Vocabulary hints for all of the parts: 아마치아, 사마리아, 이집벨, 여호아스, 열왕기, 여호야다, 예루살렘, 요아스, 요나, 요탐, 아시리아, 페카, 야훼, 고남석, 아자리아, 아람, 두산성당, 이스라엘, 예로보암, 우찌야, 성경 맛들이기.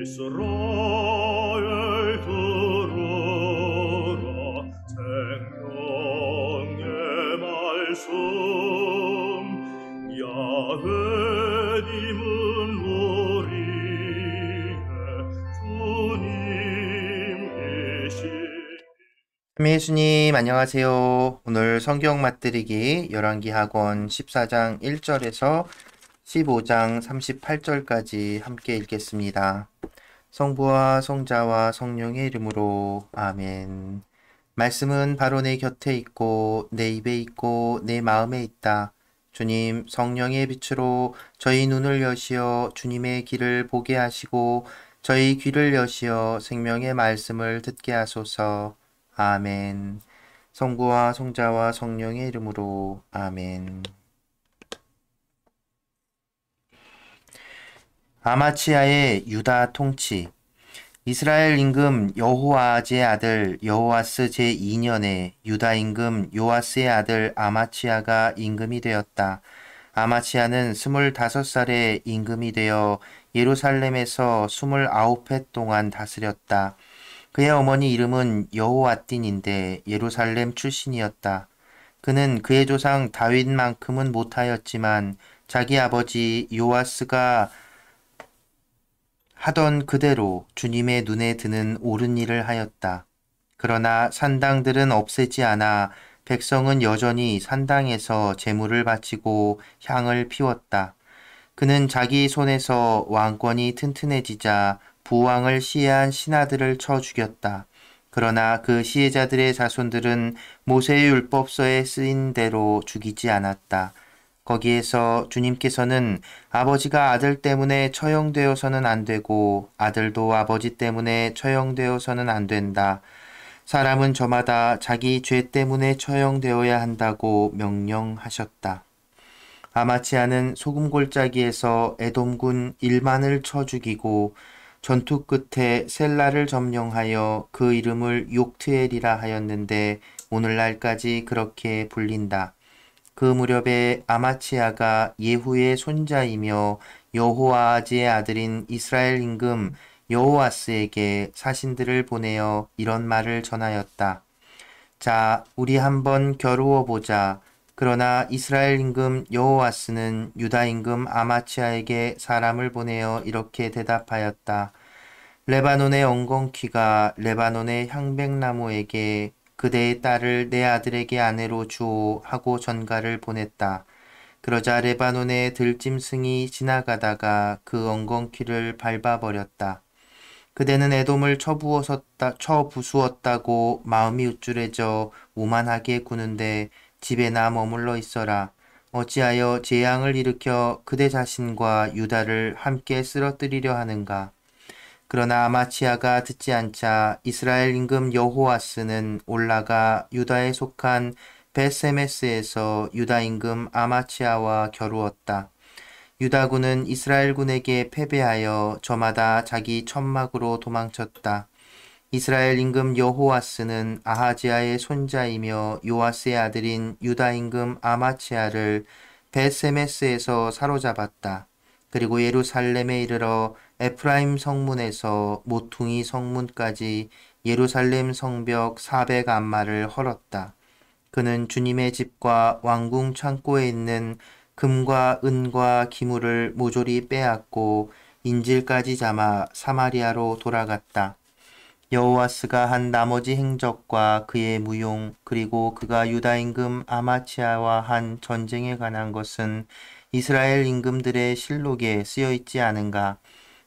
이스라엘 들으라 생명의 말씀 야훼 님은 우리의 주님이시니 예수님 안녕하세요. 오늘 성경 맛들이기 열왕기 학원 14장 1절에서 15장 38절까지 함께 읽겠습니다. 성부와 성자와 성령의 이름으로 아멘. 말씀은 바로 내 곁에 있고 내 입에 있고 내 마음에 있다. 주님, 성령의 빛으로 저희 눈을 여시어 주님의 길을 보게 하시고 저희 귀를 여시어 생명의 말씀을 듣게 하소서. 아멘. 성부와 성자와 성령의 이름으로 아멘. 아마치아의 유다 통치. 이스라엘 임금 여호아하즈의 아들 여호아스 제2년에 유다 임금 요아스의 아들 아마치아가 임금이 되었다. 아마치아는 25살에 임금이 되어 예루살렘에서 29해 동안 다스렸다. 그의 어머니 이름은 여호아딘인데 예루살렘 출신이었다. 그는 그의 조상 다윗만큼은 못하였지만 자기 아버지 요아스가 하던 그대로 주님의 눈에 드는 옳은 일을 하였다. 그러나 산당들은 없애지 않아 백성은 여전히 산당에서 제물을 바치고 향을 피웠다. 그는 자기 손에서 왕권이 튼튼해지자 부왕을 시해한 신하들을 쳐 죽였다. 그러나 그 시해자들의 자손들은 모세의 율법서에 쓰인 대로 죽이지 않았다. 거기에서 주님께서는 아버지가 아들 때문에 처형되어서는 안 되고 아들도 아버지 때문에 처형되어서는 안 된다. 사람은 저마다 자기 죄 때문에 처형되어야 한다고 명령하셨다. 아마치아는 소금골짜기에서 에돔군 1만을 쳐 죽이고 전투 끝에 셀라를 점령하여 그 이름을 욕트엘이라 하였는데 오늘날까지 그렇게 불린다. 그 무렵에 아마치아가 예후의 손자이며 여호아하즈의 아들인 이스라엘 임금 여호아스에게 사신들을 보내어 이런 말을 전하였다. 자, 우리 한번 겨루어 보자. 그러나 이스라엘 임금 여호아스는 유다 임금 아마치아에게 사람을 보내어 이렇게 대답하였다. 레바논의 엉겅퀴가 레바논의 향백나무에게 그대의 딸을 내 아들에게 아내로 주오 하고 전가를 보냈다. 그러자 레바논의 들짐승이 지나가다가 그 엉겅퀴를 밟아버렸다. 그대는 에돔을 처부수었다고 마음이 우쭐해져 오만하게 구는데 집에나 머물러 있어라. 어찌하여 재앙을 일으켜 그대 자신과 유다를 함께 쓰러뜨리려 하는가. 그러나 아마치아가 듣지 않자 이스라엘 임금 여호아스는 올라가 유다에 속한 벳세메스에서 유다 임금 아마치아와 겨루었다. 유다군은 이스라엘군에게 패배하여 저마다 자기 천막으로 도망쳤다. 이스라엘 임금 여호아스는 아하지아의 손자이며 요아스의 아들인 유다 임금 아마치아를 벳세메스에서 사로잡았다. 그리고 예루살렘에 이르러 에프라임 성문에서 모퉁이 성문까지 예루살렘 성벽 400안마를 헐었다. 그는 주님의 집과 왕궁 창고에 있는 금과 은과 기물을 모조리 빼앗고 인질까지 잡아 사마리아로 돌아갔다. 여호아스가 한 나머지 행적과 그의 무용 그리고 그가 유다 임금 아마치아와 한 전쟁에 관한 것은 이스라엘 임금들의 실록에 쓰여있지 않은가.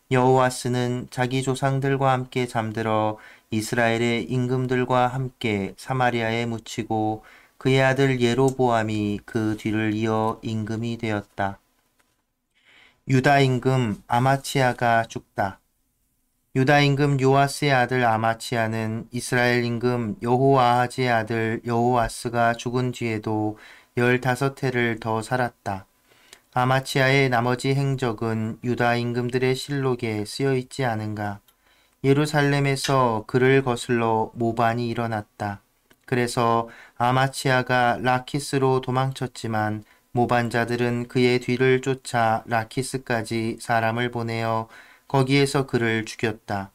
여호아스는 자기 조상들과 함께 잠들어 이스라엘의 임금들과 함께 사마리아에 묻히고 그의 아들 예로보암이 그 뒤를 이어 임금이 되었다. 유다 임금 아마치아가 죽다. 유다 임금 요아스의 아들 아마치아는 이스라엘 임금 여호아하즈의 아들 여호아스가 죽은 뒤에도 15해를 더 살았다. 아마치아의 나머지 행적은 유다 임금들의 실록에 쓰여있지 않은가. 예루살렘에서 그를 거슬러 모반이 일어났다. 그래서 아마치아가 라키스로 도망쳤지만 모반자들은 그의 뒤를 쫓아 라키스까지 사람을 보내어 거기에서 그를 죽였다.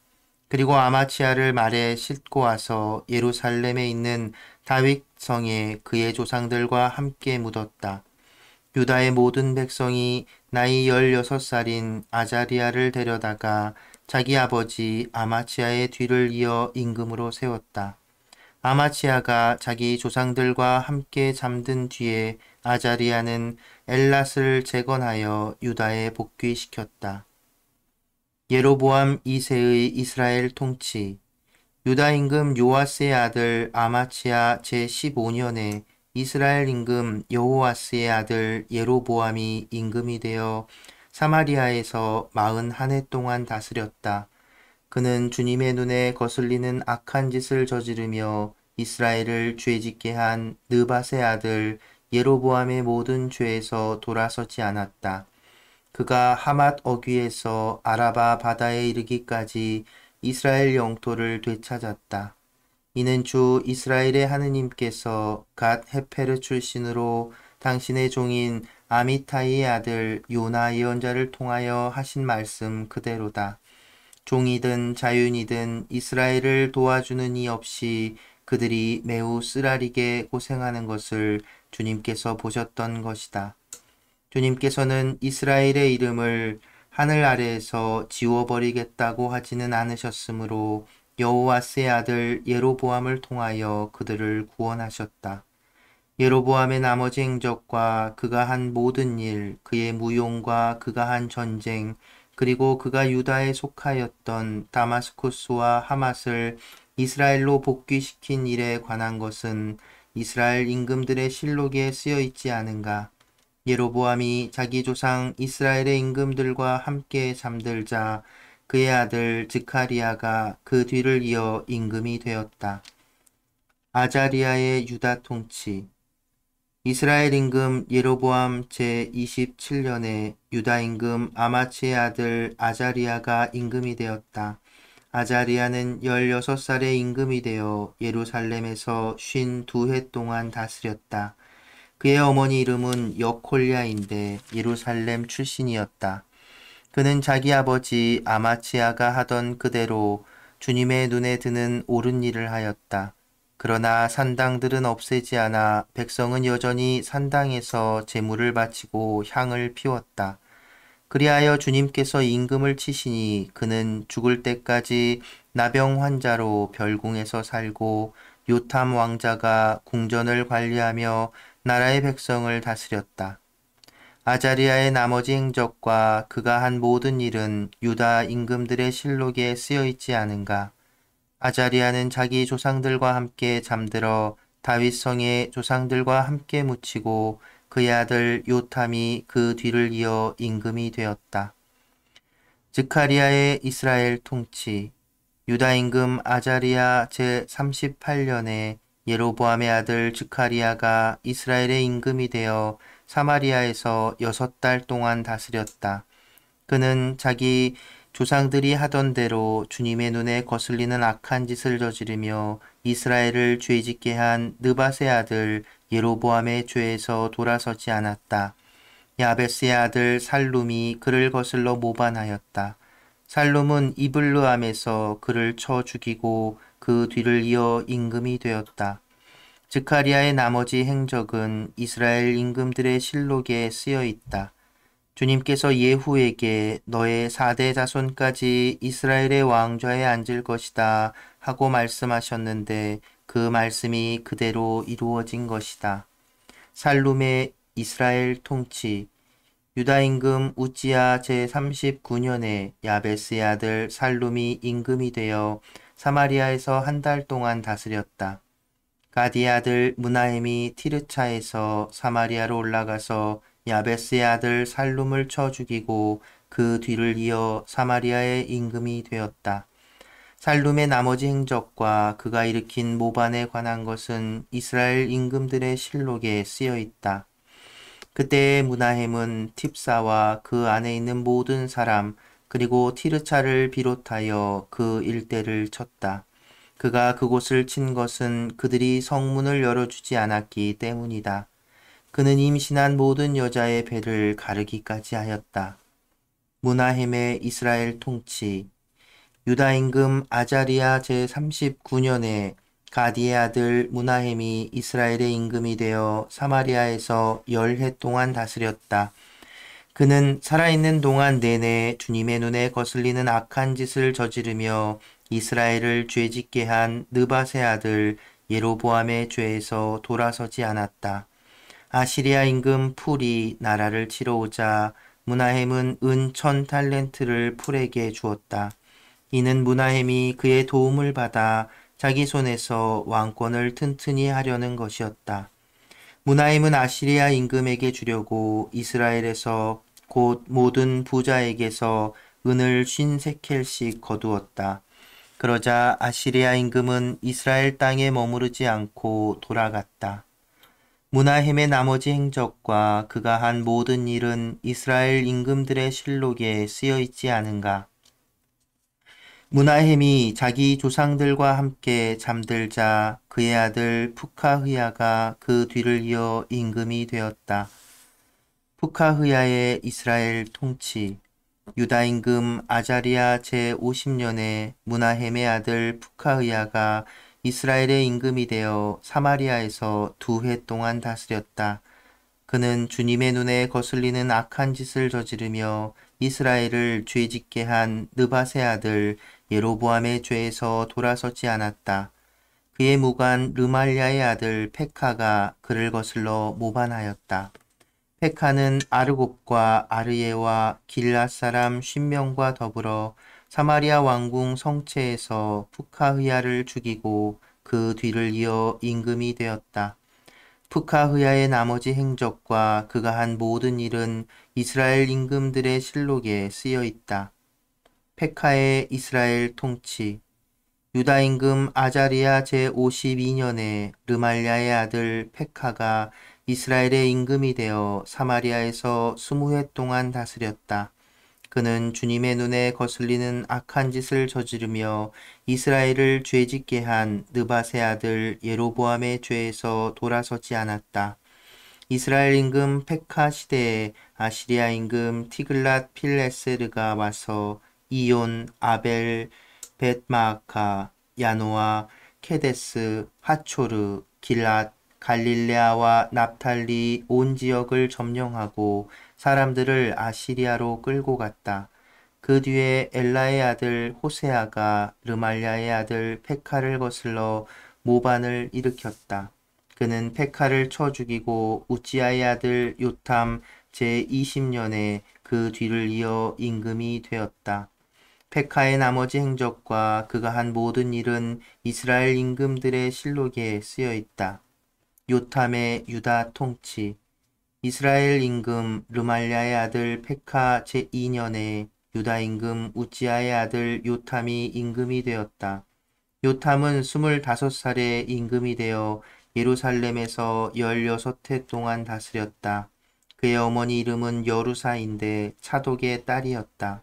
그리고 아마치아를 말에 싣고 와서 예루살렘에 있는 다윗성에 그의 조상들과 함께 묻었다. 유다의 모든 백성이 나이 16살인 아자리아를 데려다가 자기 아버지 아마치아의 뒤를 이어 임금으로 세웠다. 아마치아가 자기 조상들과 함께 잠든 뒤에 아자리아는 엘랏을 재건하여 유다에 복귀시켰다. 예로보암 2세의 이스라엘 통치. 유다 임금 요아스의 아들 아마치아 제15년에 이스라엘 임금 여호아스의 아들 예로보암이 임금이 되어 사마리아에서 41해 동안 다스렸다. 그는 주님의 눈에 거슬리는 악한 짓을 저지르며 이스라엘을 죄짓게 한 느밧의 아들 예로보암의 모든 죄에서 돌아서지 않았다. 그가 하맛 어귀에서 아라바 바다에 이르기까지 이스라엘 영토를 되찾았다. 이는 주 이스라엘의 하느님께서 갓 헤페르 출신으로 당신의 종인 아미타이의 아들 요나 예언자를 통하여 하신 말씀 그대로다. 종이든 자윤이든 이스라엘을 도와주는 이 없이 그들이 매우 쓰라리게 고생하는 것을 주님께서 보셨던 것이다. 주님께서는 이스라엘의 이름을 하늘 아래에서 지워버리겠다고 하지는 않으셨으므로 여호아스의 아들 예로보암을 통하여 그들을 구원하셨다. 예로보암의 나머지 행적과 그가 한 모든 일, 그의 무용과 그가 한 전쟁, 그리고 그가 유다에 속하였던 다마스쿠스와 하맛을 이스라엘로 복귀시킨 일에 관한 것은 이스라엘 임금들의 실록에 쓰여 있지 않은가. 예로보암이 자기 조상 이스라엘의 임금들과 함께 잠들자 그의 아들 즈카리아가 그 뒤를 이어 임금이 되었다. 아자리아의 유다 통치. 이스라엘 임금 예로보암 제27년에 유다 임금 아마치의 아들 아자리아가 임금이 되었다. 아자리아는 16살에 임금이 되어 예루살렘에서 52해 동안 다스렸다. 그의 어머니 이름은 여콜야인데 예루살렘 출신이었다. 그는 자기 아버지 아마치아가 하던 그대로 주님의 눈에 드는 옳은 일을 하였다. 그러나 산당들은 없애지 않아 백성은 여전히 산당에서 제물을 바치고 향을 피웠다. 그리하여 주님께서 임금을 치시니 그는 죽을 때까지 나병 환자로 별궁에서 살고 요탐 왕자가 궁전을 관리하며 나라의 백성을 다스렸다. 아자리아의 나머지 행적과 그가 한 모든 일은 유다 임금들의 실록에 쓰여 있지 않은가. 아자리아는 자기 조상들과 함께 잠들어 다윗성의 조상들과 함께 묻히고 그의 아들 요탐이 그 뒤를 이어 임금이 되었다. 즈카리아의 이스라엘 통치. 유다 임금 아자리아 제38년에 예로보암의 아들 즈카리아가 이스라엘의 임금이 되어 사마리아에서 6달 동안 다스렸다. 그는 자기 조상들이 하던 대로 주님의 눈에 거슬리는 악한 짓을 저지르며 이스라엘을 죄짓게 한 느밧의 아들 예로보암의 죄에서 돌아서지 않았다. 야베스의 아들 살룸이 그를 거슬러 모반하였다. 살룸은 이블르암에서 그를 쳐 죽이고 그 뒤를 이어 임금이 되었다. 즈카리아의 나머지 행적은 이스라엘 임금들의 실록에 쓰여 있다. 주님께서 예후에게 너의 4대 자손까지 이스라엘의 왕좌에 앉을 것이다 하고 말씀하셨는데 그 말씀이 그대로 이루어진 것이다. 살룸의 이스라엘 통치. 유다 임금 우찌야 제39년에 야베스의 아들 살룸이 임금이 되어 사마리아에서 1달 동안 다스렸다. 가디의 아들 무나엠이 티르차에서 사마리아로 올라가서 야베스의 아들 살룸을 쳐 죽이고 그 뒤를 이어 사마리아의 임금이 되었다. 살룸의 나머지 행적과 그가 일으킨 모반에 관한 것은 이스라엘 임금들의 실록에 쓰여 있다. 그때의 무나햄은 팁사와 그 안에 있는 모든 사람 그리고 티르차를 비롯하여 그 일대를 쳤다. 그가 그곳을 친 것은 그들이 성문을 열어주지 않았기 때문이다. 그는 임신한 모든 여자의 배를 가르기까지 하였다. 므나헴의 이스라엘 통치. 유다 임금 아자리아 제39년에 가디의 아들 므나헴이 이스라엘의 임금이 되어 사마리아에서 10해 동안 다스렸다. 그는 살아있는 동안 내내 주님의 눈에 거슬리는 악한 짓을 저지르며 이스라엘을 죄짓게 한 느밧의 아들 예로보암의 죄에서 돌아서지 않았다. 아시리아 임금 풀이 나라를 치러오자 므나헴은 은 1000 탈렌트를 풀에게 주었다. 이는 므나헴이 그의 도움을 받아 자기 손에서 왕권을 튼튼히 하려는 것이었다. 므나헴은 아시리아 임금에게 주려고 이스라엘에서 곧 모든 부자에게서 은을 53켈씩 거두었다. 그러자 아시리아 임금은 이스라엘 땅에 머무르지 않고 돌아갔다. 므나헴의 나머지 행적과 그가 한 모든 일은 이스라엘 임금들의 실록에 쓰여 있지 않은가. 므나헴이 자기 조상들과 함께 잠들자 그의 아들 푸카흐야가 그 뒤를 이어 임금이 되었다. 푸카흐야의 이스라엘 통치. 유다 임금 아자리아 제50년에 므나헴의 아들 푸카흐야가 이스라엘의 임금이 되어 사마리아에서 2해 동안 다스렸다. 그는 주님의 눈에 거슬리는 악한 짓을 저지르며 이스라엘을 죄짓게 한 느밧의 아들 예로보암의 죄에서 돌아서지 않았다. 그의 무관 르말야의 아들 페카가 그를 거슬러 모반하였다. 페카는 아르곱과 아르예와 길앗 사람 50명과 더불어 사마리아 왕궁 성체에서 푸카흐야를 죽이고 그 뒤를 이어 임금이 되었다. 푸카흐야의 나머지 행적과 그가 한 모든 일은 이스라엘 임금들의 실록에 쓰여 있다. 페카의 이스라엘 통치. 유다 임금 아자리아 제52년에 르말야의 아들 페카가 이스라엘의 임금이 되어 사마리아에서 20해 동안 다스렸다. 그는 주님의 눈에 거슬리는 악한 짓을 저지르며 이스라엘을 죄짓게 한 느밧의 아들 예로보암의 죄에서 돌아서지 않았다. 이스라엘 임금 페카 시대에 아시리아 임금 티글랏 필레세르가 와서 이온, 아벨, 벳마아카, 야노아, 케데스, 하초르, 길앗, 갈릴레아와 납탈리 온 지역을 점령하고 사람들을 아시리아로 끌고 갔다. 그 뒤에 엘라의 아들 호세아가 르말야의 아들 페카를 거슬러 모반을 일으켰다. 그는 페카를 쳐 죽이고 우찌야의 아들 요탐 제20년에 그 뒤를 이어 임금이 되었다. 페카의 나머지 행적과 그가 한 모든 일은 이스라엘 임금들의 실록에 쓰여 있다. 요탐의 유다 통치. 이스라엘 임금 르말야의 아들 페카 제2년에 유다 임금 우찌야의 아들 요탐이 임금이 되었다. 요탐은 25살에 임금이 되어 예루살렘에서 16해 동안 다스렸다. 그의 어머니 이름은 여루사인데 차독의 딸이었다.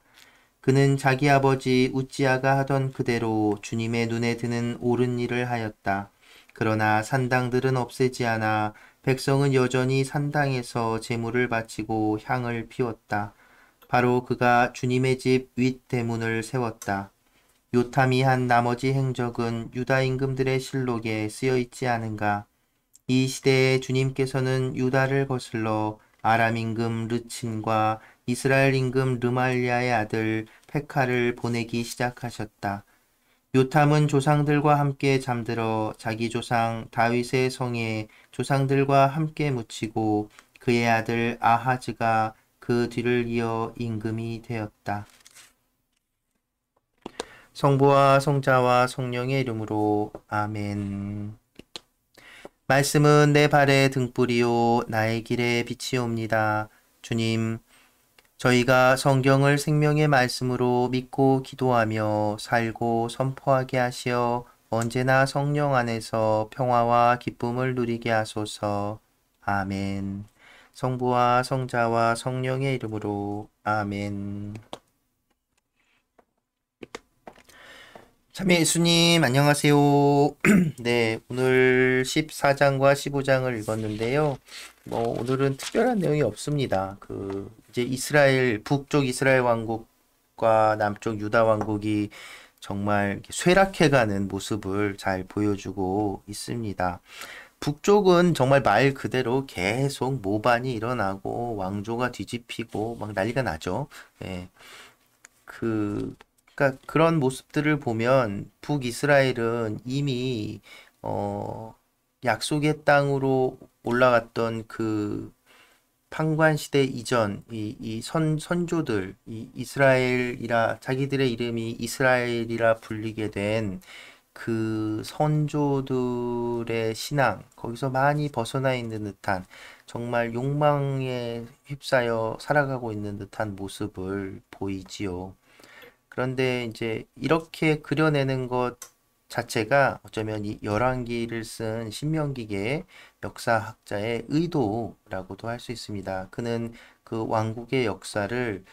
그는 자기 아버지 우찌야가 하던 그대로 주님의 눈에 드는 옳은 일을 하였다. 그러나 산당들은 없애지 않아 백성은 여전히 산당에서 제물을 바치고 향을 피웠다. 바로 그가 주님의 집 윗대문을 세웠다. 요탐이 한 나머지 행적은 유다 임금들의 실록에 쓰여 있지 않은가. 이 시대에 주님께서는 유다를 거슬러 아람 임금 르친과 이스라엘 임금 르말리아의 아들 페카를 보내기 시작하셨다. 요탐은 조상들과 함께 잠들어 자기 조상 다윗의 성에 조상들과 함께 묻히고 그의 아들 아하즈가 그 뒤를 이어 임금이 되었다. 성부와 성자와 성령의 이름으로 아멘. 말씀은 내 발의 등불이요 나의 길의 빛이옵니다. 주님, 저희가 성경을 생명의 말씀으로 믿고 기도하며 살고 선포하게 하시어 언제나 성령 안에서 평화와 기쁨을 누리게 하소서. 아멘. 성부와 성자와 성령의 이름으로 아멘. 참예수님 안녕하세요. 네, 오늘 오늘 14장과 15장을 읽었는데요. 오늘은 특별한 내용이 없습니다. 이제 이스라엘, 북쪽 이스라엘 왕국과 남쪽 유다 왕국이 정말 쇠락해가는 모습을 잘 보여주고 있습니다. 북쪽은 정말 말 그대로 계속 모반이 일어나고 왕조가 뒤집히고 막 난리가 나죠. 예. 그러니까 그런 모습들을 보면 북이스라엘은 이미 약속의 땅으로 올라갔던 그 판관 시대 이전 선조들, 이스라엘이라 자기들의 이름이 이스라엘이라 불리게 된 그 선조들의 신앙, 거기서 많이 벗어나 있는 듯한, 정말 욕망에 휩싸여 살아가고 있는 듯한 모습을 보이지요. 그런데 이제 이렇게 그려내는 것 자체가 어쩌면 이 열왕기를 쓴 신명기계 역사학자의 의도라고도 할 수 있습니다. 그는 그 왕국의 역사를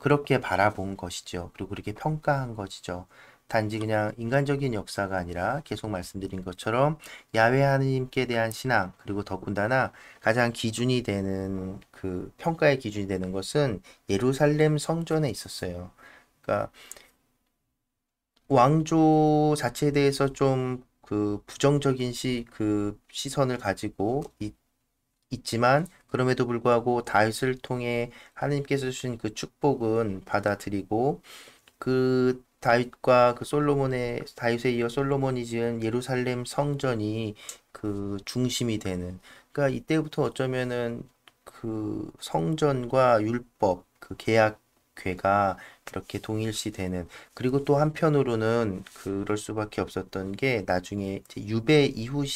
그렇게 바라본 것이죠. 그리고 그렇게 평가한 것이죠. 단지 그냥 인간적인 역사가 아니라 계속 말씀드린 것처럼 야훼 하나님께 대한 신앙, 그리고 더군다나 가장 기준이 되는 그 평가의 기준이 되는 것은 예루살렘 성전에 있었어요. 그러니까 왕조 자체에 대해서 좀 그 부정적인 시선을 가지고 있지만 그럼에도 불구하고 다윗을 통해 하나님께서 주신 그 축복은 받아들이고, 그 다윗과 그 솔로몬의, 다윗에 이어 솔로몬이 지은 예루살렘 성전이 그 중심이 되는, 그러니까 이때부터 어쩌면은 그 성전과 율법, 그 계약궤가 이렇게 동일시되는, 그리고 또 한편으로는 그럴 수밖에 없었던 게 나중에 유배 이후에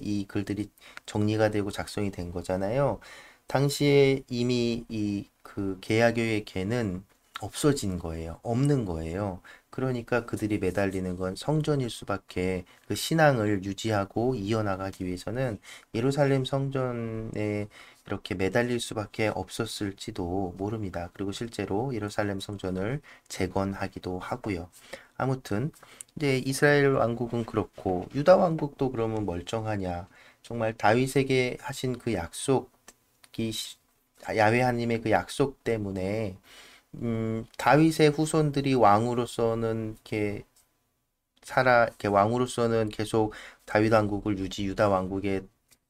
이 글들이 정리가 되고 작성이 된 거잖아요. 당시에 이미 이 그 계약의 궤는 없어진 거예요. 없는 거예요. 그러니까 그들이 매달리는 건 성전일 수밖에, 그 신앙을 유지하고 이어나가기 위해서는 예루살렘 성전에 이렇게 매달릴 수밖에 없었을지도 모릅니다. 그리고 실제로 예루살렘 성전을 재건하기도 하고요. 아무튼 이제 이스라엘 왕국은 그렇고, 유다 왕국도 그러면 멀쩡하냐? 정말 다윗에게 하신 그 약속이, 야훼 하나님의 그 약속 때문에 다윗의 후손들이 왕으로서는 이렇게 왕으로서는 계속 다윗 왕국을 유다 왕국의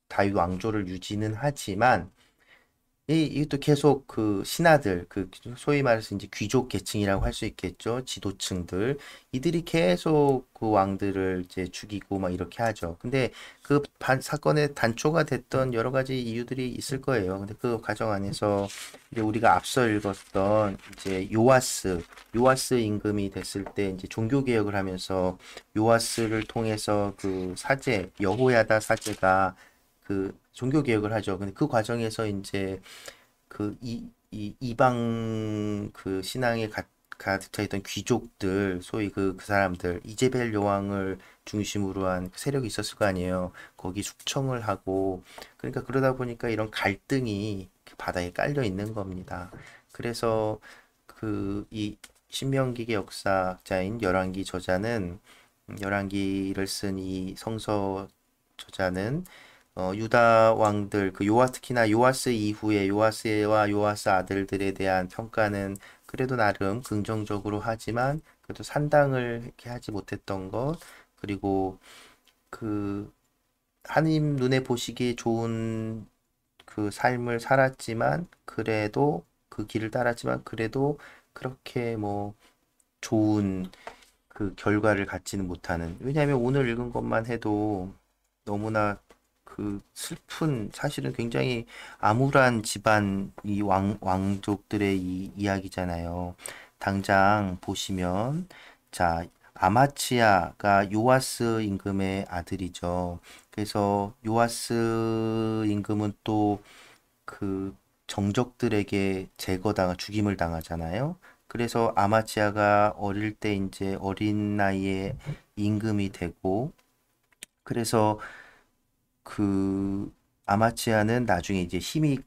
다윗 왕조를 유지는 하지만, 이것도 계속 그 신하들, 그 소위 말해서 이제 귀족 계층이라고 할 수 있겠죠. 지도층들. 이들이 계속 그 왕들을 이제 죽이고 막 이렇게 하죠. 근데 그 사건의 단초가 됐던 여러 가지 이유들이 있을 거예요. 근데 그 과정 안에서 이제 우리가 앞서 읽었던 이제 요아스 임금이 됐을 때 이제 종교 개혁을 하면서 요아스를 통해서 그 사제, 여호야다 사제가 그 종교 개혁을 하죠. 근데 그 과정에서 이제 그 이방 그 신앙에 가득 차 있던 귀족들, 소위 그 사람들, 이집벨 여왕을 중심으로 한 세력이 있었을 거 아니에요. 거기 숙청을 하고, 그러니까 그러다 보니까 이런 갈등이 바닥에 깔려 있는 겁니다. 그래서 그 이 신명기계 역사학자인 열왕기 저자는, 열왕기를 쓴 이 성서 저자는 유다 왕들, 특히나 요아스 이후에 요아스와 요아스 아들들에 대한 평가는 그래도 나름 긍정적으로 하지만, 그래도 산당을 이렇게 하지 못했던 것, 그리고 그 하나님 눈에 보시기에 좋은 그 삶을 살았지만, 그래도 그 길을 따랐지만 그래도 그렇게 좋은 그 결과를 갖지는 못하는, 왜냐하면 오늘 읽은 것만 해도 너무나 그 슬픈, 사실은 굉장히 암울한 집안, 이 왕족들의 이 이야기잖아요. 당장 보시면, 자, 아마치아가 요아스 임금의 아들이죠. 그래서 요아스 임금은 또 그 정적들에게 죽임을 당하잖아요. 그래서 아마치아가 어릴 때 이제 어린 나이에 임금이 되고, 그래서 그 아마치아는 나중에 이제 힘이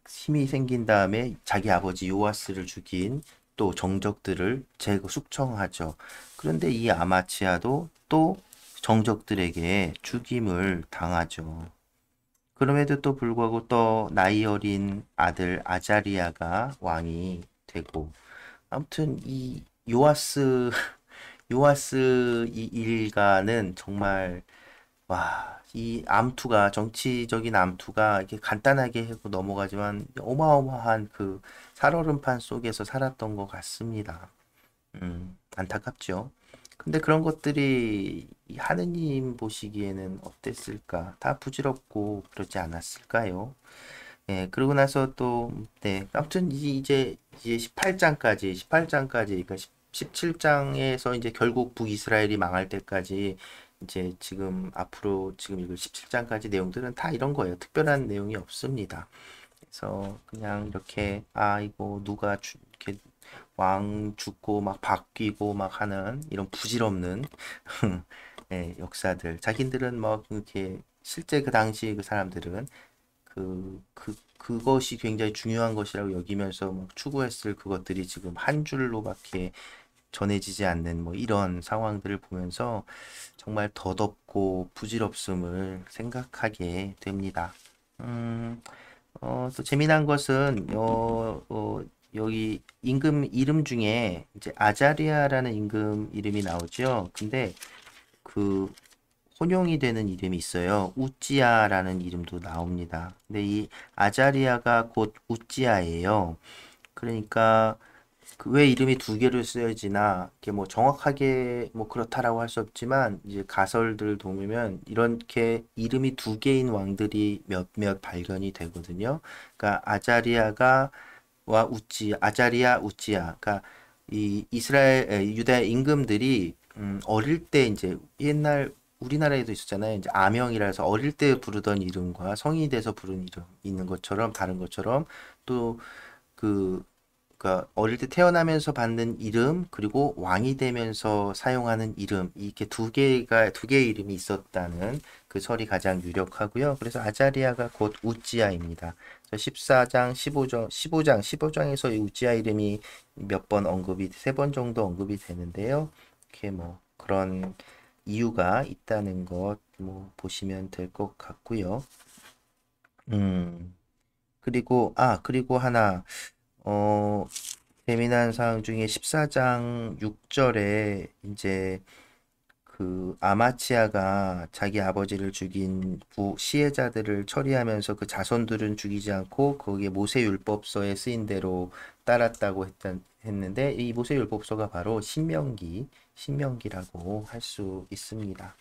생긴 다음에 자기 아버지 요아스를 죽인 또 정적들을 숙청하죠. 그런데 이 아마치아도 또 정적들에게 죽임을 당하죠. 그럼에도 또 불구하고 또 나이 어린 아들 아자리아가 왕이 되고, 아무튼 이 요아스 이 일가는 정말 와, 이 암투가, 정치적인 암투가 이렇게 간단하게 하고 넘어가지만 어마어마한 그 살얼음판 속에서 살았던 것 같습니다. 안타깝죠. 근데 그런 것들이 하느님 보시기에는 어땠을까? 다 부질없고 그러지 않았을까요? 예, 그러고 나서 또, 네, 아무튼 이제 18장까지, 그러니까 17장에서 이제 결국 북이스라엘이 망할 때까지, 이제 지금 앞으로 지금 읽을 17장까지 내용들은 다 이런 거예요. 특별한 내용이 없습니다. 그래서 그냥 이렇게, 아, 이거 누가 이렇게 왕 죽고 막 바뀌고 막 하는 이런 부질없는 네, 역사들. 자기들은 막 이렇게 실제 그 당시 그 사람들은 그것이 굉장히 중요한 것이라고 여기면서 막 추구했을 그것들이 지금 한 줄로밖에 전해지지 않는 뭐 이런 상황들을 보면서 정말 덧없고 부질없음을 생각하게 됩니다. 또 재미난 것은 여기 임금 이름 중에 이제 아자리아라는 임금 이름이 나오죠. 근데 그 혼용이 되는 이름이 있어요. 우찌야라는 이름도 나옵니다. 근데 이 아자리아가 곧 우찌야예요. 그러니까 그 왜 이름이 두 개로 쓰여지나, 이렇게 뭐 정확하게 뭐 그렇다라고 할 수 없지만, 이제 가설들을 보면 이렇게 이름이 두 개인 왕들이 몇몇 발견이 되거든요. 그러니까 아자리아, 우찌야. 그러니까 이 이스라엘 유대 임금들이 어릴 때 이제 옛날 우리나라에도 있었잖아요. 이제 아명이라서 어릴 때 부르던 이름과 성인이 돼서 부른 이름 있는 것처럼, 다른 것처럼, 또 그러니까 어릴 때 태어나면서 받는 이름, 그리고 왕이 되면서 사용하는 이름, 이렇게 두 개의 이름이 있었다는 그 설이 가장 유력하고요. 그래서 아자리아가 곧 우찌야입니다. 그래서 15장에서 이 우찌야 이름이 몇 번 언급이, 3번 정도 언급이 되는데요. 이렇게 뭐 그런 이유가 있다는 것 뭐 보시면 될 것 같고요. 그리고 하나 재미난 사항 중에 14장 6절에 이제 그 아마치아가 자기 아버지를 죽인 시해자들을 처리하면서 그 자손들은 죽이지 않고 거기에 모세율법서에 쓰인 대로 따랐다고 했는데, 이 모세율법서가 바로 신명기라고 할 수 있습니다.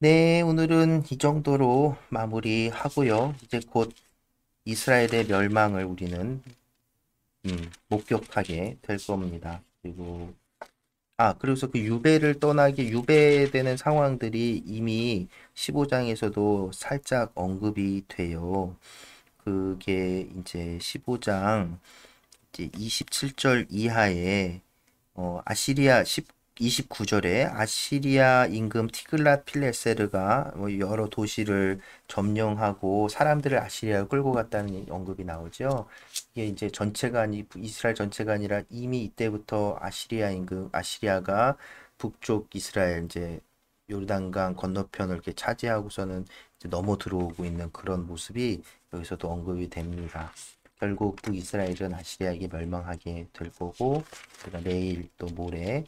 네, 오늘은 이 정도로 마무리하고요. 이제 곧 이스라엘의 멸망을 우리는 목격하게 될 겁니다. 그리고 그래서 그 유배를 떠나게 유배되는 상황들이 이미 15장에서도 살짝 언급이 돼요. 그게 이제 15장 이제 27절 이하에 아시리아 29절에 아시리아 임금 티글랏 필레세르가 여러 도시를 점령하고 사람들을 아시리아로 끌고 갔다는 언급이 나오죠. 이게 이제 전체가 아니, 이스라엘 전체가 아니라 이미 이때부터 아시리아가 북쪽 이스라엘 이제 요르단강 건너편을 이렇게 차지하고서는 이제 넘어 들어오고 있는 그런 모습이 여기서도 언급이 됩니다. 결국 북이스라엘은 아시리아에게 멸망하게 될 거고, 그러니까 내일 또 모레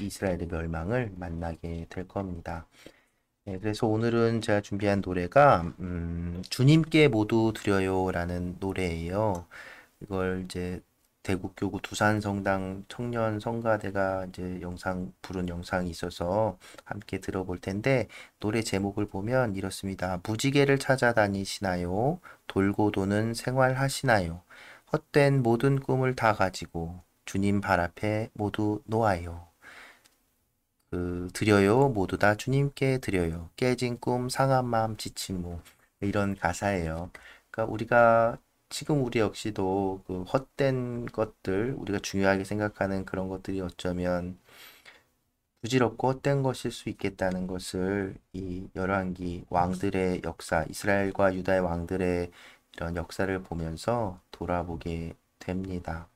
이스라엘의 멸망을 만나게 될 겁니다. 네, 그래서 오늘은 제가 준비한 노래가 주님께 모두 드려요 라는 노래예요. 이걸 이제 대국교구 두산성당 청년성가대가 이제 부른 영상이 있어서 함께 들어볼 텐데, 노래 제목을 보면 이렇습니다. 무지개를 찾아다니시나요? 돌고 도는 생활하시나요? 헛된 모든 꿈을 다 가지고 주님 발 앞에 모두 놓아요. 드려요, 모두 다 주님께 드려요. 깨진 꿈, 상한 마음, 지친 몸, 이런 가사예요. 그러니까 우리 역시도 그 헛된 것들, 우리가 중요하게 생각하는 그런 것들이 어쩌면 부질없고 헛된 것일 수 있겠다는 것을 이 열왕기 왕들의 역사, 이스라엘과 유다의 왕들의 이런 역사를 보면서 돌아보게 됩니다.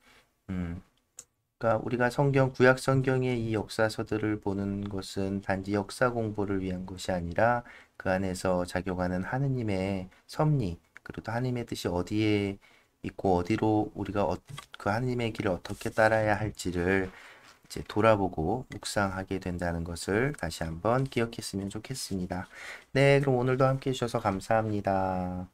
그러니까 우리가 성경, 구약 성경의 이 역사서들을 보는 것은 단지 역사 공부를 위한 것이 아니라 그 안에서 작용하는 하느님의 섭리, 그리고 또 하느님의 뜻이 어디에 있고 어디로 우리가 그 하느님의 길을 어떻게 따라야 할지를 이제 돌아보고 묵상하게 된다는 것을 다시 한번 기억했으면 좋겠습니다. 네, 그럼 오늘도 함께 해주셔서 감사합니다.